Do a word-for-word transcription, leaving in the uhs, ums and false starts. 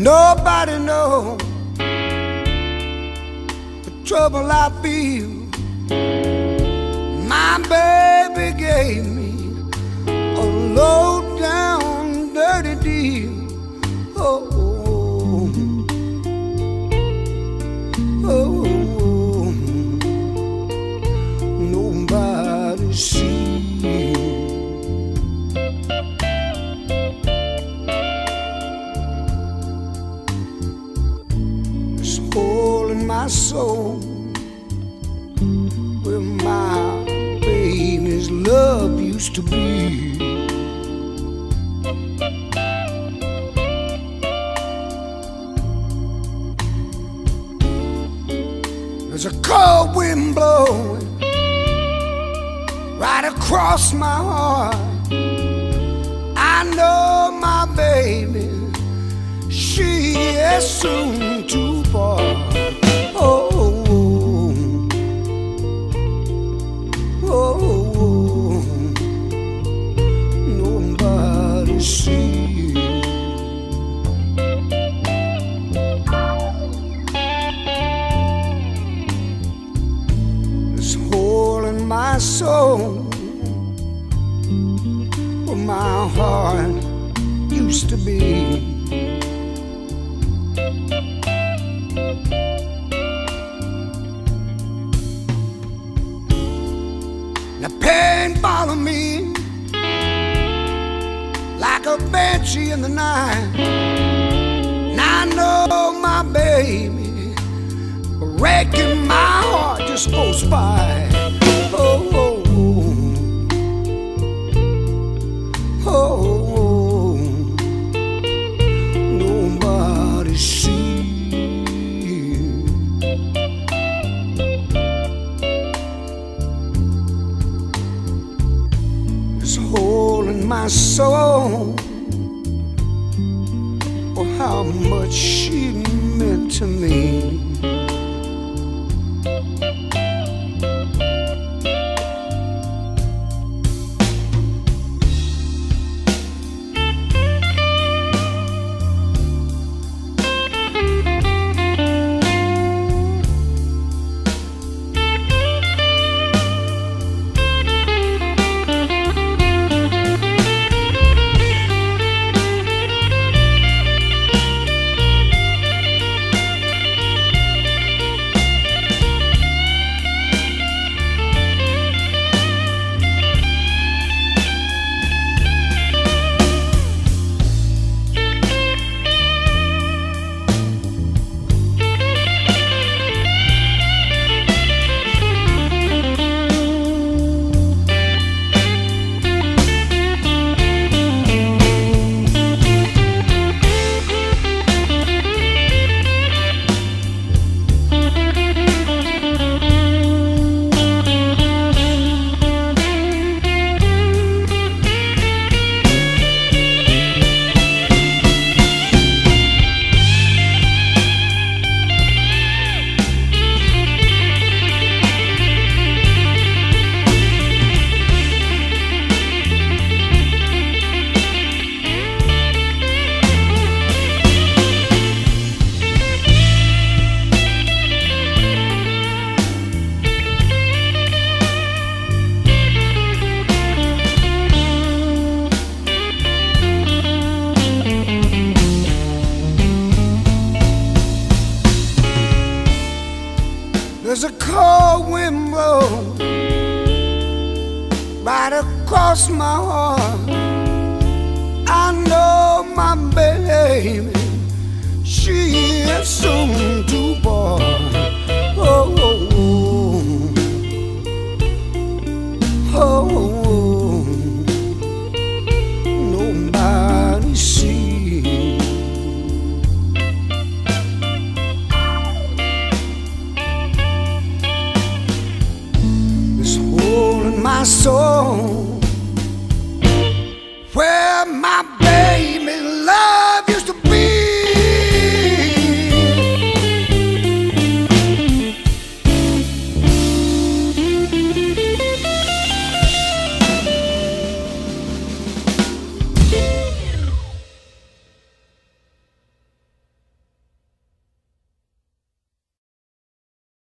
Nobody knows the trouble I feel my baby gave me, a low down dirty deal. Oh, oh, oh, oh. Nobody sees. My soul where my baby's love used to be. There's a cold wind blowing right across my heart. I know my baby, she is soon to part. My soul, where my heart used to be. The pain followed me like a banshee in the night. And I know my baby, wrecking my heart just goes by. Oh, oh, oh, oh, nobody sees. This hole in my soul, oh, how much she meant to me. There's a cold wind blowing right across my heart. I know my baby, she is soon to part. Oh, oh, oh, oh, oh, nobody sees. My soul,